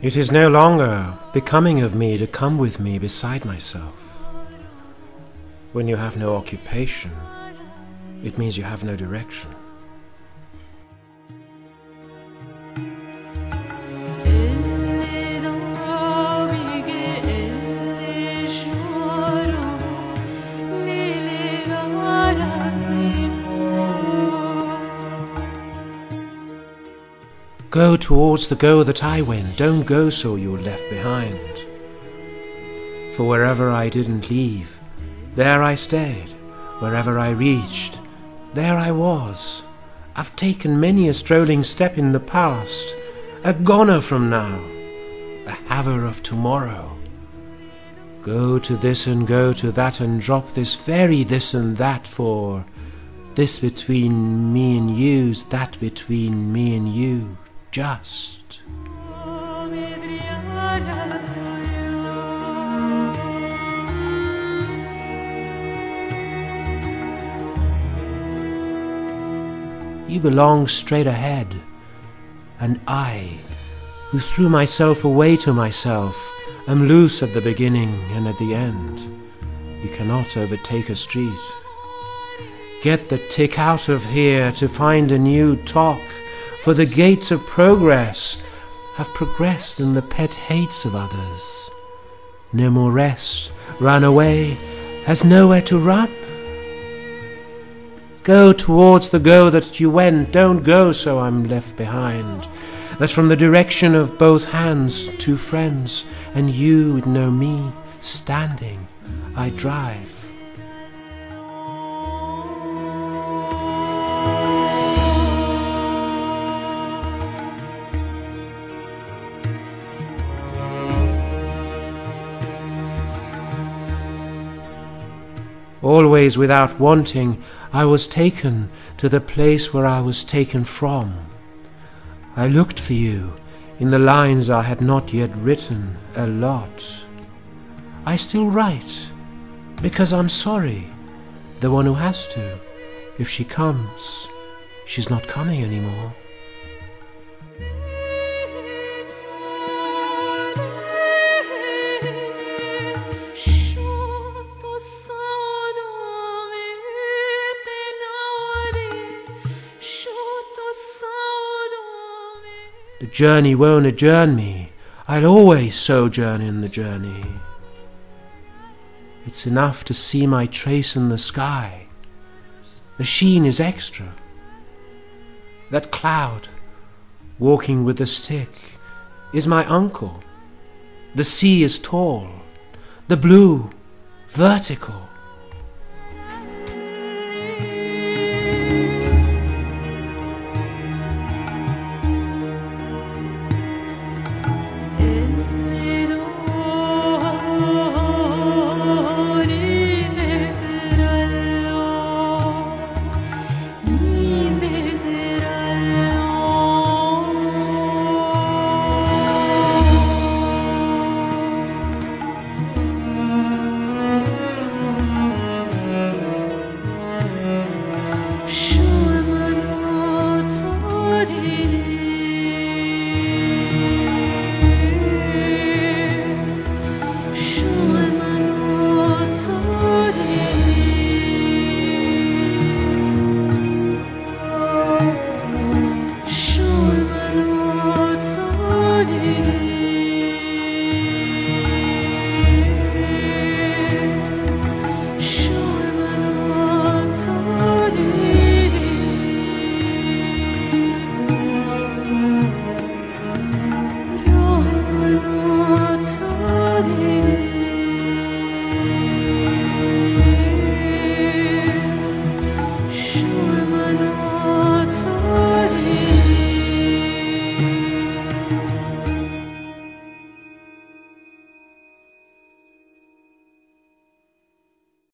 It is no longer becoming of me to come with me beside myself. When you have no occupation, it means you have no direction. Go towards the goal that I went, don't go so you're left behind. For wherever I didn't leave, there I stayed. Wherever I reached, there I was. I've taken many a strolling step in the past, a goner from now, a haver of tomorrow. Go to this and go to that and drop this very this and that for this between me and you's that between me and you. Just. You belong straight ahead, and I, who threw myself away to myself, am loose at the beginning and at the end. You cannot overtake a street. Get the tick out of here to find a new talk. For the gates of progress have progressed in the pet hates of others. No more rest, run away, has nowhere to run. Go towards the goal that you went, don't go so I'm left behind. That from the direction of both hands, two friends, and you know me, standing, I drive. Always without wanting, I was taken to the place where I was taken from. I looked for you in the lines I had not yet written a lot. I still write, because I'm sorry, the one who has to. If she comes, she's not coming anymore. The journey won't adjourn me, I'll always sojourn in the journey. It's enough to see my trace in the sky. The sheen is extra. That cloud, walking with the stick, is my uncle. The sea is tall, the blue, vertical.